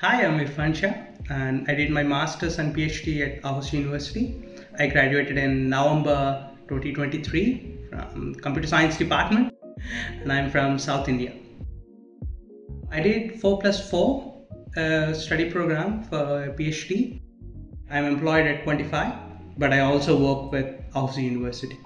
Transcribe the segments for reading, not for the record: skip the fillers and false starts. Hi, I'm Irfansha and I did my Masters and PhD at Aarhus University. I graduated in November 2023 from Computer Science Department and I'm from South India. I did 4+4 study program for a PhD. I'm employed at Quantify, but I also work with Aarhus University.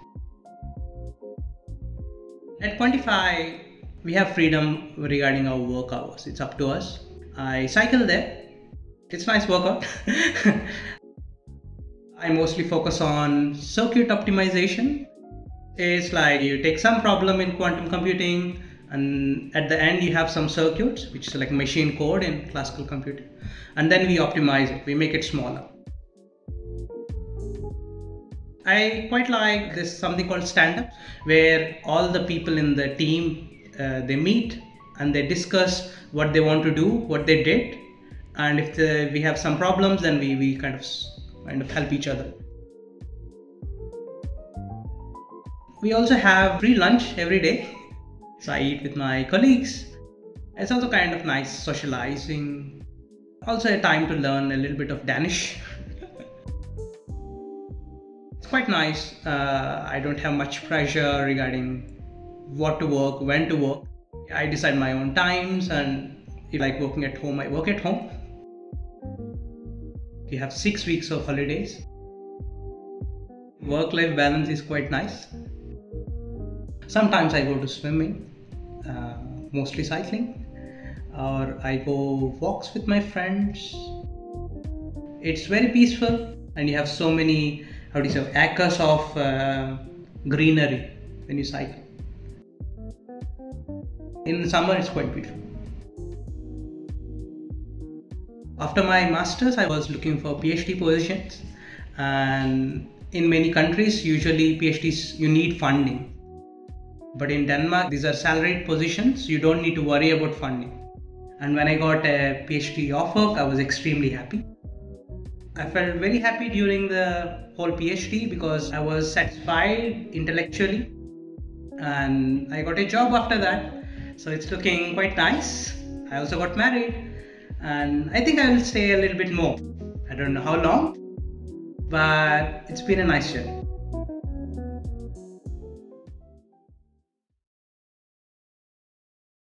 At Quantify, we have freedom regarding our work hours. It's up to us. I cycle there. It's nice workout. I mostly focus on circuit optimization. It's like you take some problem in quantum computing and at the end you have some circuits which is like machine code in classical computing, and then we optimize it, we make it smaller. I quite like this something called stand-up, where all the people in the team they meet and they discuss what they want to do, what they did, and if we have some problems, then we kind of help each other. We also have free lunch every day, so I eat with my colleagues. It's also kind of nice socializing. Also a time to learn a little bit of Danish. It's quite nice. I don't have much pressure regarding what to work, when to work. I decide my own times, and if I like working at home, I work at home. We have 6 weeks of holidays. Work-life balance is quite nice. Sometimes I go to swimming, mostly cycling, or I go walks with my friends. It's very peaceful and you have so many, acres of greenery when you cycle. In summer, it's quite beautiful. After my masters, I was looking for PhD positions, and in many countries, usually PhDs, you need funding. But in Denmark, these are salaried positions. You don't need to worry about funding. And when I got a PhD offer, I was extremely happy. I felt very happy during the whole PhD because I was satisfied intellectually, and I got a job after that. So it's looking quite nice. I also got married, and I think I will stay a little bit more. I don't know how long, but it's been a nice journey.